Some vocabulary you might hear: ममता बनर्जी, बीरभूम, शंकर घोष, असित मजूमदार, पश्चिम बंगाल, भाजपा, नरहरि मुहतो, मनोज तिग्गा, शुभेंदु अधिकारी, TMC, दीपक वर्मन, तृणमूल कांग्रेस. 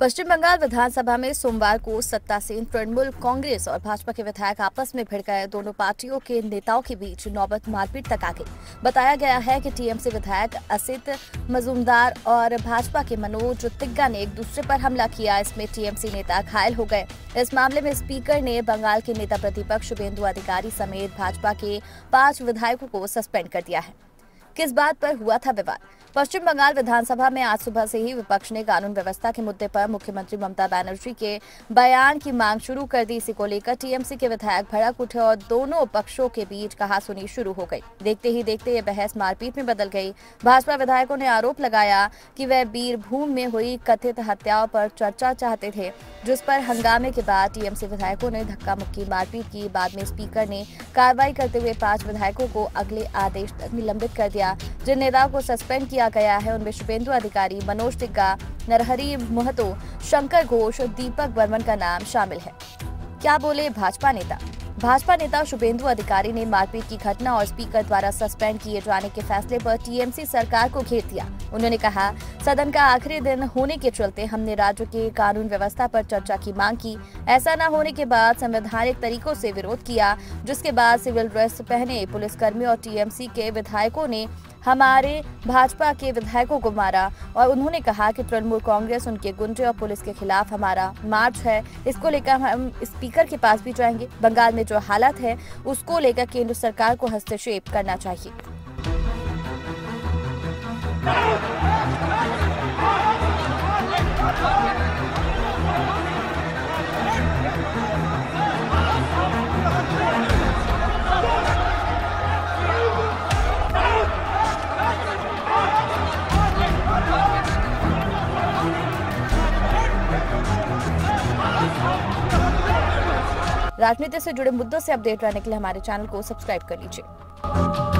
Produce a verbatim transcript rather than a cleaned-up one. पश्चिम बंगाल विधानसभा में सोमवार को सत्तासीन तृणमूल कांग्रेस और भाजपा के विधायक आपस में भिड़ गए। दोनों पार्टियों के नेताओं के बीच नौबत मारपीट तक आ गई। बताया गया है कि टीएमसी विधायक असित मजूमदार और भाजपा के मनोज तिग्गा ने एक दूसरे पर हमला किया। इसमें टीएमसी नेता घायल हो गए। इस मामले में स्पीकर ने बंगाल के नेता प्रतिपक्ष शुभेंदु अधिकारी समेत भाजपा के पांच विधायकों को सस्पेंड कर दिया है। किस बात पर हुआ था विवाद? पश्चिम बंगाल विधानसभा में आज सुबह से ही विपक्ष ने कानून व्यवस्था के मुद्दे पर मुख्यमंत्री ममता बनर्जी के बयान की मांग शुरू कर दी। इसी को लेकर टीएमसी के विधायक भड़क उठे और दोनों पक्षों के बीच कहासुनी शुरू हो गई। देखते ही देखते ये बहस मारपीट में बदल गई। भाजपा विधायकों ने आरोप लगाया कि वह बीरभूम में हुई कथित हत्याओं पर चर्चा चाहते थे, जिस पर हंगामे के बाद टीएमसी विधायकों ने धक्का मुक्की मारपीट की। बाद में स्पीकर ने कार्रवाई करते हुए पांच विधायकों को अगले आदेश तक निलंबित कर दिया। जिन नेताओं को सस्पेंड किया गया है उनमें शुभेंदु अधिकारी, मनोज तिग्गा, नरहरि मुहतो, शंकर घोष और दीपक वर्मन का नाम शामिल है। क्या बोले भाजपा नेता? भाजपा नेता शुभेंदु अधिकारी ने मारपीट की घटना और स्पीकर द्वारा सस्पेंड किए जाने के फैसले पर टीएमसी सरकार को घेर दिया। उन्होंने कहा, सदन का आखिरी दिन होने के चलते हमने राज्य के कानून व्यवस्था पर चर्चा की मांग की। ऐसा न होने के बाद संवैधानिक तरीकों से विरोध किया, जिसके बाद सिविल ड्रेस पहने पुलिसकर्मियों और टीएमसी के विधायकों ने हमारे भाजपा के विधायकों को मारा। और उन्होंने कहा कि तृणमूल कांग्रेस, उनके गुंडे और पुलिस के खिलाफ हमारा मार्च है। इसको लेकर हम स्पीकर के पास भी जाएंगे। बंगाल में जो हालत है उसको लेकर केंद्र सरकार को हस्तक्षेप करना चाहिए। राजनीति से जुड़े मुद्दों से अपडेट रहने के लिए हमारे चैनल को सब्सक्राइब कर लीजिए।